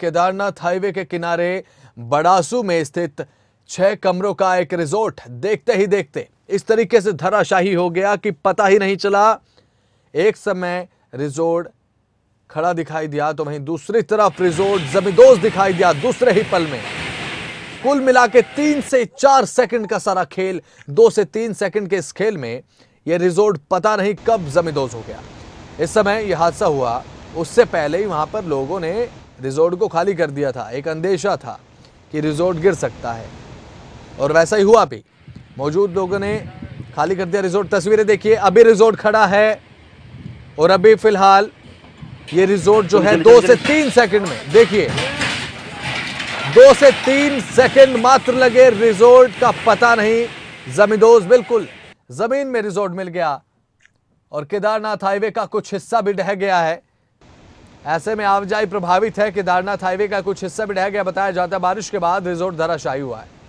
Kedarnath highway के किनारे बड़ासू में स्थित 6 कमरों का एक रिजॉर्ट देखते ही देखते इस तरीके से धराशाही हो गया कि पता ही नहीं चला। एक समय रिजॉर्ट खड़ा दिखाई दिया तो वहीं दूसरी तरफ रिजॉर्ट जमींदोज दिखाई दिया दूसरे ही पल में। कुल मिला के 3 से 4 सेकंड का सारा खेल, 2 से 3 सेकंड के इस खेल में यह रिजॉर्ट पता नहीं कब जमींदोज हो गया। इस समय यह हादसा हुआ उससे पहले ही वहां पर लोगों ने रिजॉर्ट को खाली कर दिया था। एक अंदेशा था कि रिजॉर्ट गिर सकता है और वैसा ही हुआ भी। मौजूद लोगों ने खाली कर दिया रिजॉर्ट। तस्वीरें देखिए, अभी रिजॉर्ट खड़ा है और अभी फिलहाल ये रिजॉर्ट जो है 2 से 3 सेकंड में, देखिए 2 से 3 सेकंड मात्र लगे, रिजॉर्ट का पता नहीं, जमींदोज बिल्कुल जमीन में रिजॉर्ट मिल गया और केदारनाथ हाईवे का कुछ हिस्सा भी ढह गया है। ऐसे में आवाजाही प्रभावित है, केदारनाथ हाईवे का कुछ हिस्सा भी ढह गया। बताया जाता है बारिश के बाद रिजॉर्ट धराशायी हुआ है।